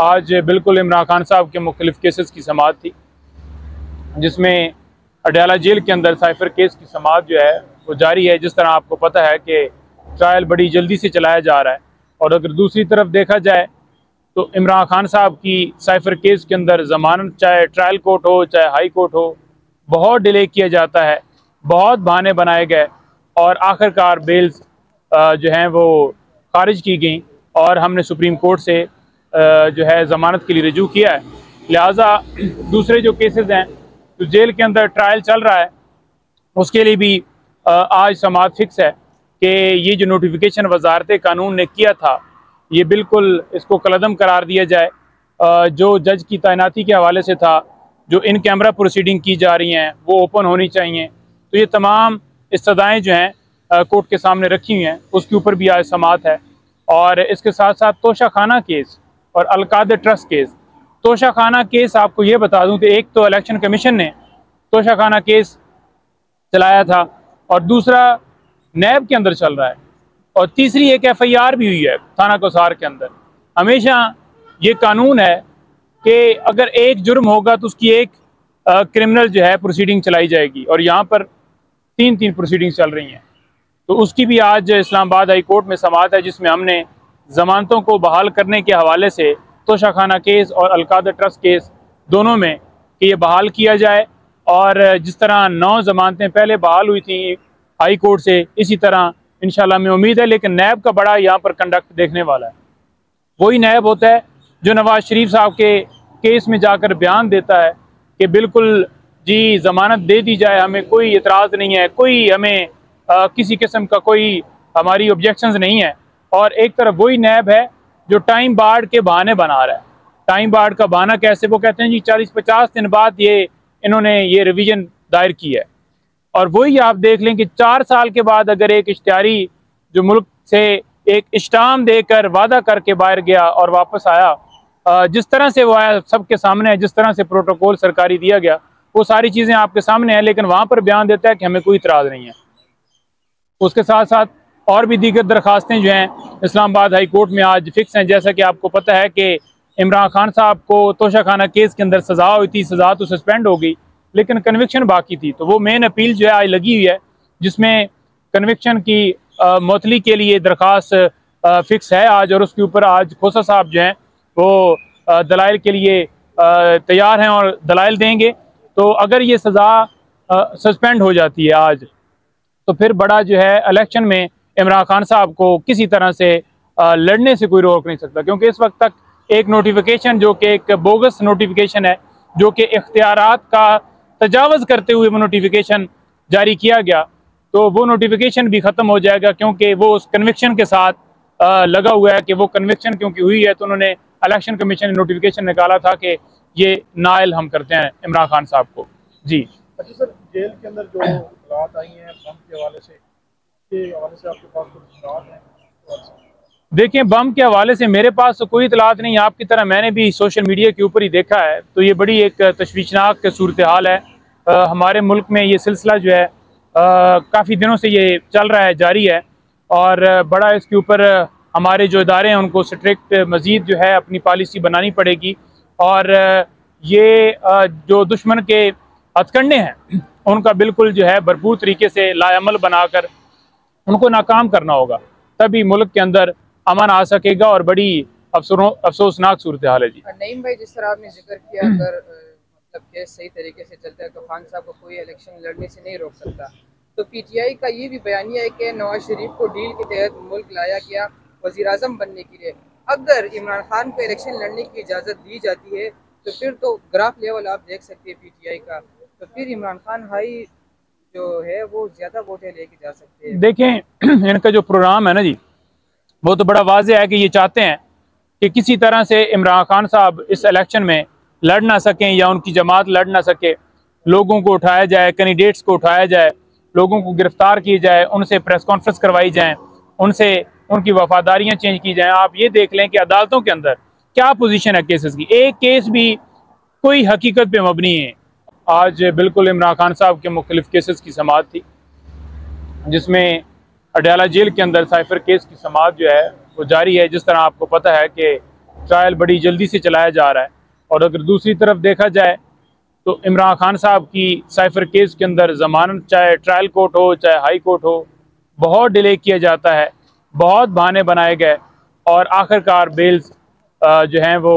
आज बिल्कुल इमरान खान साहब के मुख्तलिफ केसेस की समाअत थी, जिसमें अडियाला जेल के अंदर साइफर केस की समाअत जो है वो जारी है। जिस तरह आपको पता है कि ट्रायल बड़ी जल्दी से चलाया जा रहा है, और अगर दूसरी तरफ देखा जाए तो इमरान खान साहब की साइफर केस के अंदर ज़मानत चाहे ट्रायल कोर्ट हो चाहे हाई कोर्ट हो बहुत डिले किया जाता है, बहुत बहाने बनाए गए और आखिरकार बेल्स जो हैं वो खारिज की गई और हमने सुप्रीम कोर्ट से जो है ज़मानत के लिए रजू किया है। लिहाजा दूसरे जो केसेस हैं तो जेल के अंदर ट्रायल चल रहा है, उसके लिए भी आज समाअत फिक्स है कि ये जो नोटिफिकेशन वजारत कानून ने किया था ये बिल्कुल इसको कलदम करार दिया जाए। जो जज की तैनाती के हवाले से था, जो इन कैमरा प्रोसीडिंग की जा रही हैं वो ओपन होनी चाहिए, तो ये तमाम इस्तदाएँ जो हैं कोर्ट के सामने रखी हुई हैं, उसके ऊपर भी आज समाअत है। और इसके साथ साथ तोशाखाना केस और Al Qadir trust case. Toshakhana case आपको ये बता दूं कि एक तो इलेक्शन कमीशन ने तोशाखाना केस चलाया था और दूसरा नैब के अंदर चल रहा है और तीसरी एक एफआईआर भी हुई है थाना कोसार के अंदर। हमेशा ये कानून है कि अगर एक जुर्म होगा तो उसकी एक क्रिमिनल जो है प्रोसीडिंग चलाई जाएगी, और यहाँ पर तीन प्रोसीडिंग चल रही हैं, तो उसकी भी आज इस्लामाबाद हाई कोर्ट में समाअत है, जिसमें हमने जमानतों को बहाल करने के हवाले से तोशाखाना केस और अलकादे ट्रस्ट केस दोनों में कि ये बहाल किया जाए। और जिस तरह 9 जमानतें पहले बहाल हुई थी हाई कोर्ट से, इसी तरह इंशाल्लाह में उम्मीद है। लेकिन नैब का बड़ा यहाँ पर कंडक्ट देखने वाला है। वही नैब होता है जो नवाज शरीफ साहब के केस में जाकर बयान देता है कि बिल्कुल जी ज़मानत दे दी जाए, हमें कोई एतराज़ नहीं है, कोई हमें किसी किस्म का कोई हमारी ऑब्जेक्शंस नहीं है। और एक तरफ वही नैब है जो टाइम बाढ़ के बहाने बना रहा है। टाइम बाढ़ का बहाना कैसे? वो कहते हैं जी 40-50 दिन बाद ये इन्होंने ये रिवीजन दायर की है। और वही आप देख लें कि 4 साल के बाद अगर एक इश्तिहारी जो मुल्क से एक इश्टाम देकर वादा करके बाहर गया और वापस आया, जिस तरह से वो आया सबके सामने है, जिस तरह से प्रोटोकॉल सरकारी दिया गया वो सारी चीज़ें आपके सामने हैं, लेकिन वहाँ पर बयान देता है कि हमें कोई इतराज़ नहीं है। उसके साथ साथ और भी दीगर दरखास्तें जो हैं इस्लामाबाद हाई कोर्ट में आज फिक्स हैं। जैसा कि आपको पता है कि इमरान खान साहब को तोशाखाना केस के अंदर सज़ा हुई थी, सज़ा तो सस्पेंड हो गई लेकिन कन्विक्शन बाकी थी, तो वो मेन अपील जो है आज लगी हुई है, जिसमें कन्विक्शन की मौतली के लिए दरख्वास्त फिक्स है आज। और उसके ऊपर आज खोसा साहब जो हैं वो दलाइल के लिए तैयार हैं और दलाइल देंगे। तो अगर ये सज़ा सस्पेंड हो जाती है आज, तो फिर बड़ा जो है इलेक्शन में इमरान खान साहब को किसी तरह से लड़ने से कोई रोक नहीं सकता, क्योंकि इस वक्त तक एक नोटिफिकेशन जो कि एक बोगस नोटिफिकेशन है, जो कि इख्तियारात का तजावज़ करते हुए वो नोटिफिकेशन जारी किया गया, तो वो नोटिफिकेशन भी ख़त्म हो जाएगा, क्योंकि वो उस कन्विक्शन के साथ लगा हुआ है कि वो कन्विक्शन क्योंकि हुई है तो उन्होंने इलेक्शन कमीशन ने नोटिफिकेशन निकाला था कि ये नाइल हम करते हैं इमरान खान साहब को। जी अच्छा सर, जेल के अंदर जो रात आई हैं बम के हवाले से, आपके पास कुछ है? देखिए बम के हवाले से मेरे पास तो कोई इतलात नहीं, आपकी तरह मैंने भी सोशल मीडिया के ऊपर ही देखा है, तो ये बड़ी एक तशवीशनाक सूरत हाल है। हमारे मुल्क में ये सिलसिला जो है काफ़ी दिनों से ये चल रहा है, जारी है, और बड़ा इसके ऊपर हमारे जो इदारे हैं उनको स्ट्रिक्ट मज़ीद जो है अपनी पॉलिसी बनानी पड़ेगी। और ये जो दुश्मन के हथकंडे हैं उनका बिल्कुल जो है भरपूर तरीके से लायामल बनाकर उनको नाकाम करना होगा, तभी मुल्क के अंदर अमन आ सकेगा, और बड़ी अफसोसनाक सूरत हाल है जी। नईम भाई, जिस तरह आपने जिक्र किया अगर मतलब केस सही तरीके से चलता है तो खान साहब को कोई इलेक्शन लड़ने से नहीं रोक सकता, तो पीटीआई का ये भी बयानिया है कि नवाज शरीफ को डील के तहत मुल्क लाया गया वज़ीर-ए-आज़म बनने के लिए। अगर इमरान खान को इलेक्शन लड़ने की इजाज़त दी जाती है तो फिर तो ग्राफ लेवल आप देख सकते हैं पीटीआई का, तो फिर इमरान खान हाई जो है वो ज़्यादा वोटें लेके जा सकते हैं। देखें इनका जो प्रोग्राम है ना जी, वो तो बड़ा वाज़ेह है कि ये चाहते हैं कि किसी तरह से इमरान खान साहब इस इलेक्शन में लड़ ना सकें या उनकी जमात लड़ ना सके, लोगों को उठाया जाए, कैंडिडेट्स को उठाया जाए, लोगों को गिरफ्तार किया जाए, उनसे प्रेस कॉन्फ्रेंस करवाई जाए, उनसे उनकी वफादारियाँ चेंज की जाएँ। आप ये देख लें कि अदालतों के अंदर क्या पोजीशन है केसेस की, एक केस भी कोई हकीकत पे मबनी है। आज बिल्कुल इमरान खान साहब के मुख्तलिफ केसेस की समाअत थी, जिसमें अडियाला जेल के अंदर साइफर केस की समाअत जो है वो जारी है। जिस तरह आपको पता है कि ट्रायल बड़ी जल्दी से चलाया जा रहा है। और अगर दूसरी तरफ देखा जाए तो इमरान खान साहब की साइफर केस के अंदर ज़मानत चाहे ट्रायल कोर्ट हो चाहे हाई कोर्ट हो बहुत डिले किया जाता है, बहुत बहाने बनाए गए और आखिरकार बेल्स जो हैं वो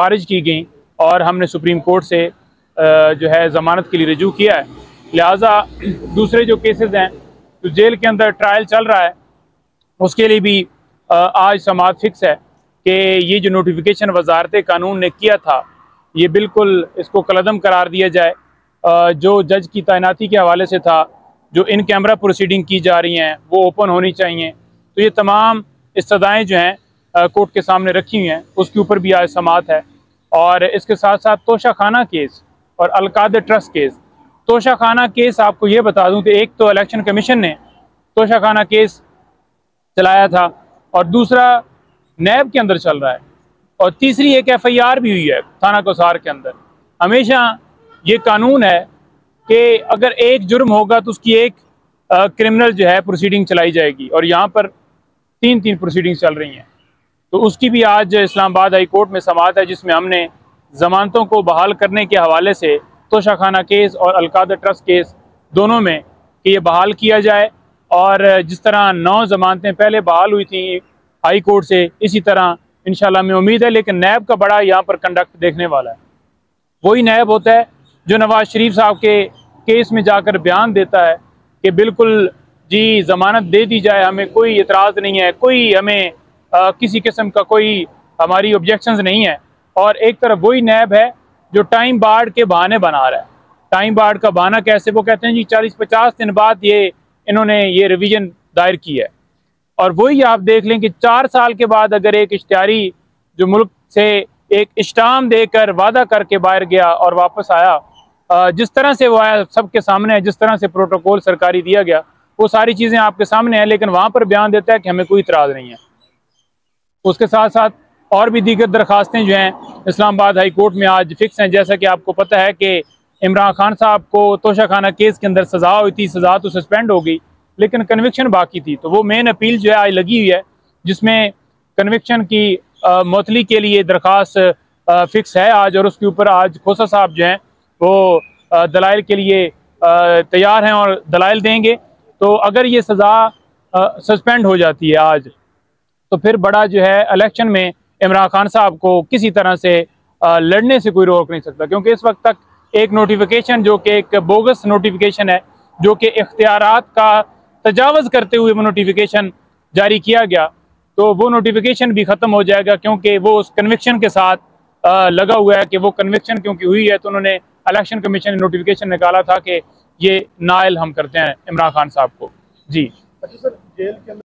खारिज की गई और हमने सुप्रीम कोर्ट से जो है ज़मानत के लिए रजू किया है। लिहाजा दूसरे जो केसेस हैं तो जेल के अंदर ट्रायल चल रहा है, उसके लिए भी आज समाअत फिक्स है कि ये जो नोटिफिकेशन वजारत कानून ने किया था ये बिल्कुल इसको कलदम करार दिया जाए। जो जज की तैनाती के हवाले से था, जो इन कैमरा प्रोसीडिंग की जा रही हैं वो ओपन होनी चाहिए, तो ये तमाम इस्तदाएँ जो हैं कोर्ट के सामने रखी हुई हैं, उसके ऊपर भी आज समाअत है। और इसके साथ साथ तोशाखाना केस और Al Qadir trust case. Toshakhana case आपको ये बता दूं कि एक तो इलेक्शन कमीशन ने तोशाखाना केस चलाया था और दूसरा नैब के अंदर चल रहा है और तीसरी एक एफआईआर भी हुई है थाना कोसार के अंदर। हमेशा ये कानून है कि अगर एक जुर्म होगा तो उसकी एक क्रिमिनल जो है प्रोसीडिंग चलाई जाएगी और यहाँ पर तीन प्रोसीडिंग चल रही हैं, तो उसकी भी आज इस्लामाबाद हाई कोर्ट में समाअत है जिसमें हमने ज़मानतों को बहाल करने के हवाले से तोशाखाना केस और अलकादे ट्रस्ट केस दोनों में कि ये बहाल किया जाए। और जिस तरह 9 ज़मानतें पहले बहाल हुई थी हाई कोर्ट से, इसी तरह इंशाल्लाह में उम्मीद है। लेकिन नैब का बड़ा यहाँ पर कंडक्ट देखने वाला है। वही नैब होता है जो नवाज शरीफ साहब के केस में जाकर बयान देता है कि बिल्कुल जी ज़मानत दे दी जाए, हमें कोई एतराज़ नहीं है, कोई हमें किसी किस्म का कोई हमारी ऑब्जेक्शंस नहीं है। और एक तरफ वही नैब है जो टाइम बाढ़ के बहाने बना रहा है। टाइम बाढ़ का बहाना कैसे? वो कहते हैं जी 40-50 दिन बाद ये इन्होंने ये रिवीजन दायर किया है। और वही आप देख लें कि 4 साल के बाद अगर एक इश्तिहारी जो मुल्क से एक इश्टाम देकर वादा करके बाहर गया और वापस आया, जिस तरह से वो आया सबके सामने है, जिस तरह से प्रोटोकॉल सरकारी दिया गया वो सारी चीज़ें आपके सामने हैं, लेकिन वहाँ पर बयान देता है कि हमें कोई इतराज़ नहीं है। उसके साथ साथ और भी दीगर दरखास्तें जो हैं इस्लामाबाद हाई कोर्ट में आज फिक्स हैं। जैसा कि आपको पता है कि इमरान खान साहब को तोशाखाना केस के अंदर सज़ा हुई थी, सज़ा तो सस्पेंड हो गई लेकिन कन्विक्शन बाकी थी, तो वो मेन अपील जो है आज लगी हुई है जिसमें कन्विक्शन की मौतली के लिए दरख्वास्त फिक्स है आज। और उसके ऊपर आज खोसा साहब जो हैं वो दलाइल के लिए तैयार हैं और दलाइल देंगे। तो अगर ये सज़ा सस्पेंड हो जाती है आज तो फिर बड़ा जो है इलेक्शन में इमरान खान साहब को किसी तरह से लड़ने से कोई रोक नहीं सकता, क्योंकि इस वक्त तक एक नोटिफिकेशन जो कि एक बोगस नोटिफिकेशन है, जो कि इख्तियारात का तजावज़ करते हुए वो नोटिफिकेशन जारी किया गया, तो वो नोटिफिकेशन भी ख़त्म हो जाएगा क्योंकि वो उस कन्विक्शन के साथ लगा हुआ है कि वो कन्विक्शन क्योंकि हुई है तो उन्होंने इलेक्शन कमीशन ने नोटिफिकेशन निकाला था कि ये नाइल हम करते हैं इमरान खान साहब को। जी सर, जेल के